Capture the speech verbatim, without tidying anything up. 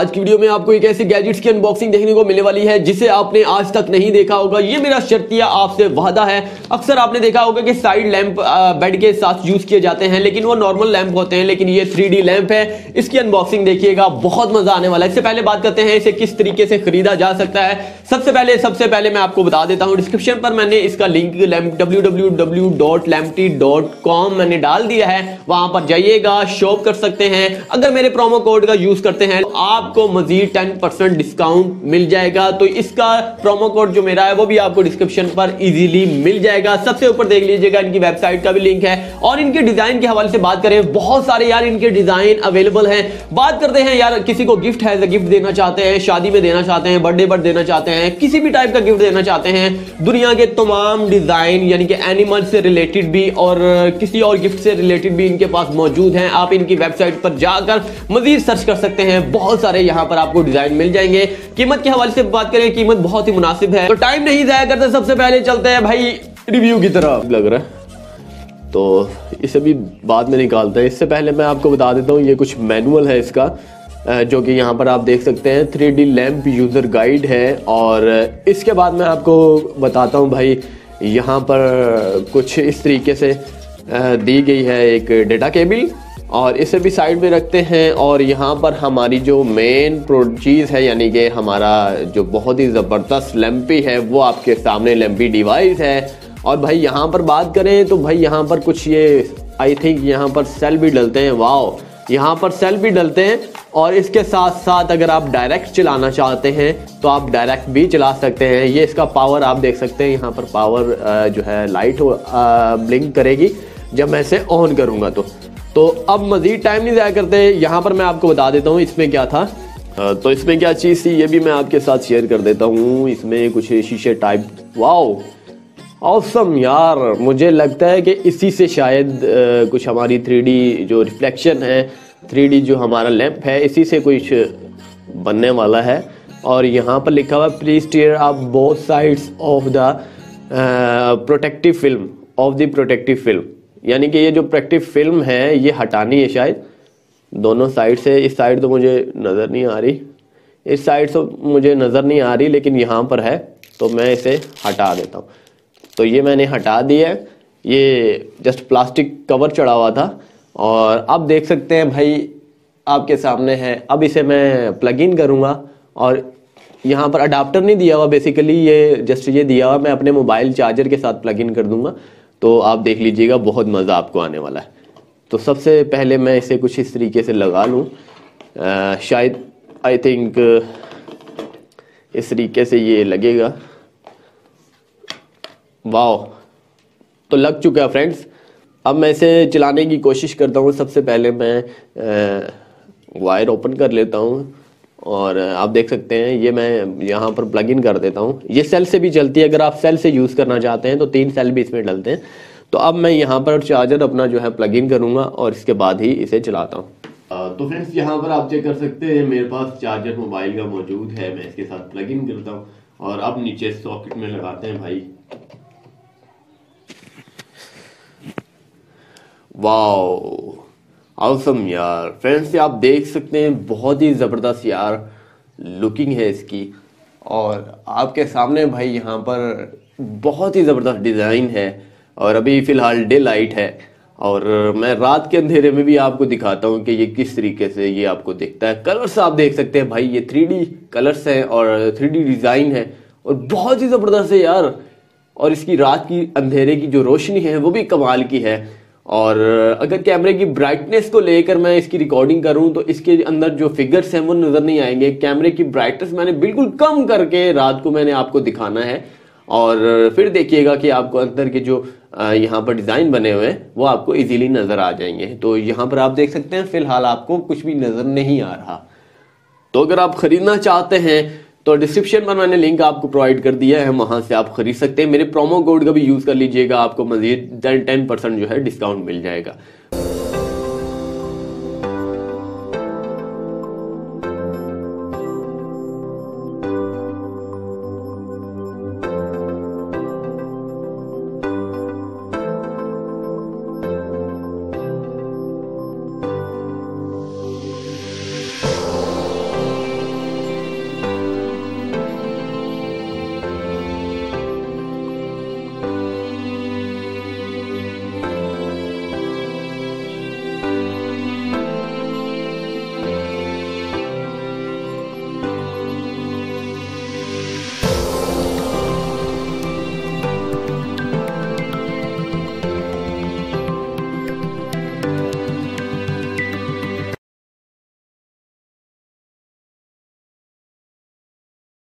आज की वीडियो में आपको एक ऐसी गैजेट्स की अनबॉक्सिंग देखने को मिलने वाली है जिसे आपने आज तक नहीं देखा होगा। ये मेरा शर्तिया आपसे वादा है। अक्सर आपने देखा होगा कि साइड लैंप बेड के साथ यूज किए जाते हैं, लेकिन वो नॉर्मल लैंप होते हैं, लेकिन ये थ्री डी लैंप है। इसकी अनबॉक्सिंग देखिएगा, बहुत मजा आने वाला है। इससे पहले बात करते हैं इसे किस तरीके से खरीदा जा सकता है। सबसे पहले सबसे पहले मैं आपको बता देता हूँ, डिस्क्रिप्शन पर मैंने इसका link W W W dot लैम्पटी डॉट कॉम मैंने डाल दिया है, वहां पर जाइएगा, शॉप कर सकते हैं। अगर मेरे प्रोमो कोड का यूज करते हैं आप आपको मजीद टेन परसेंट डिस्काउंट मिल जाएगा। तो इसका प्रोमो कोड जो मेरा है वो भी आपको डिस्क्रिप्शन पर इजीली मिल जाएगा। सबसे ऊपर देख लीजिएगा, इनकी वेबसाइट का भी लिंक है। और इनके डिजाइन के हवाले से बात करें, बहुत सारे यार इनके डिजाइन अवेलेबल हैं। बात करते हैं यार, किसी को गिफ्ट है गिफ्ट देना चाहते हैं, शादी में देना चाहते हैं, बर्थडे पर देना चाहते हैं, किसी भी टाइप का गिफ्ट देना चाहते हैं। दुनिया के तमाम डिजाइन यानी कि एनिमल से रिलेटेड भी और किसी और गिफ्ट से रिलेटेड भी इनके पास मौजूद है। आप इनकी वेबसाइट पर जाकर मजीद सर्च कर सकते हैं, बहुत सारे यहाँ पर आपको डिजाइन मिल जाएंगे। कीमत के हवाले से बात करें, कीमत बहुत ही मुनासिब है। तो टाइम नहीं जाया करते, सबसे पहले चलते हैं भाई रिव्यू की तरफ। लग रहा है तो इसे भी बाद में निकालते हैं। इससे पहले मैं आपको बता देता हूँ, ये कुछ मैनुअल है इसका, जो कि यहाँ पर आप देख सकते हैं, three D lamp user guide है। और इसके बाद मैं आपको बताता हूँ भाई, यहाँ पर कुछ इस तरीके से दी गई है एक डेटा केबल, और इसे भी साइड में रखते हैं। और यहाँ पर हमारी जो मेन प्रो चीज़ है यानी कि हमारा जो बहुत ही ज़बरदस्त लैम्पी है वो आपके सामने लैम्पी डिवाइस है। और भाई यहाँ पर बात करें तो भाई यहाँ पर कुछ ये आई थिंक यहाँ पर सेल भी डलते हैं। वाह, यहाँ पर सेल भी डलते हैं। और इसके साथ साथ अगर आप डायरेक्ट चलाना चाहते हैं तो आप डायरेक्ट भी चला सकते हैं। ये इसका पावर आप देख सकते हैं, यहाँ पर पावर जो है लाइट ब्लिंक करेगी जब मैं इसे ऑन करूँगा। तो तो अब मज़ीद टाइम नहीं ज़ाया करते, यहाँ पर मैं आपको बता देता हूँ इसमें क्या था। आ, तो इसमें क्या चीज़ थी ये भी मैं आपके साथ शेयर कर देता हूँ। इसमें कुछ शीशे टाइप, वाओ ऑसम यार, मुझे लगता है कि इसी से शायद आ, कुछ हमारी थ्री डी जो रिफ्लेक्शन है, थ्री डी जो हमारा लैंप है, इसी से कुछ बनने वाला है। और यहाँ पर लिखा हुआ, please tear up both sides of the protective film of the protective film यानी कि ये जो प्रोटेक्टिव फिल्म है ये हटानी है शायद दोनों साइड से। इस साइड तो मुझे नज़र नहीं आ रही, इस साइड से मुझे नज़र नहीं आ रही, लेकिन यहाँ पर है तो मैं इसे हटा देता हूँ। तो ये मैंने हटा दिया है, ये जस्ट प्लास्टिक कवर चढ़ा हुआ था। और अब देख सकते हैं भाई आपके सामने है। अब इसे मैं प्लग इन करूँगा, और यहाँ पर अडाप्टर नहीं दिया हुआ, बेसिकली ये जस्ट ये दिया हुआ, मैं अपने मोबाइल चार्जर के साथ प्लग इन कर दूँगा। तो आप देख लीजिएगा, बहुत मज़ा आपको आने वाला है। तो सबसे पहले मैं इसे कुछ इस तरीके से लगा लूँ, शायद आई थिंक इस तरीके से ये लगेगा। वाओ, तो लग चुका है फ्रेंड्स। अब मैं इसे चलाने की कोशिश करता हूँ। सबसे पहले मैं वायर ओपन कर लेता हूँ, और आप देख सकते हैं ये मैं यहाँ पर प्लग इन कर देता हूँ। ये सेल से भी चलती है, अगर आप सेल से यूज़ करना चाहते हैं तो तीन सेल भी इसमें डलते हैं। तो अब मैं यहाँ पर चार्जर अपना जो है प्लग इन करूँगा और इसके बाद ही इसे चलाता हूँ। तो फ्रेंड्स यहाँ पर आप चेक कर सकते हैं, मेरे पास चार्जर मोबाइल का मौजूद है। मैं इसके साथ प्लग इन करता हूँ और अब नीचे सॉकेट में लगाते हैं भाई। वाओ ऑसम यार, फ्रेंड्स आप देख सकते हैं बहुत ही ज़बरदस्त यार लुकिंग है इसकी। और आपके सामने भाई यहाँ पर बहुत ही ज़बरदस्त डिज़ाइन है। और अभी फ़िलहाल डे लाइट है, और मैं रात के अंधेरे में भी आपको दिखाता हूँ कि ये किस तरीके से ये आपको दिखता है। कलर्स आप देख सकते हैं भाई, ये थ्री डी कलर्स हैं और थ्री डी डिज़ाइन है, और बहुत ही ज़बरदस्त है यार। और इसकी रात की अंधेरे की जो रोशनी है वो भी कमाल की है। और अगर कैमरे की ब्राइटनेस को लेकर मैं इसकी रिकॉर्डिंग करूं तो इसके अंदर जो फिगर्स हैं वो नज़र नहीं आएंगे। कैमरे की ब्राइटनेस मैंने बिल्कुल कम करके रात को मैंने आपको दिखाना है, और फिर देखिएगा कि आपको अंदर के जो यहाँ पर डिज़ाइन बने हुए हैं वो आपको इजीली नज़र आ जाएंगे। तो यहाँ पर आप देख सकते हैं फ़िलहाल आपको कुछ भी नज़र नहीं आ रहा। तो अगर आप ख़रीदना चाहते हैं तो डिस्क्रिप्शन पर मैंने लिंक आपको प्रोवाइड कर दिया है, वहाँ से आप खरीद सकते हैं। मेरे प्रोमो कोड का भी यूज़ कर लीजिएगा, आपको मज़ीद टेन परसेंट जो है डिस्काउंट मिल जाएगा।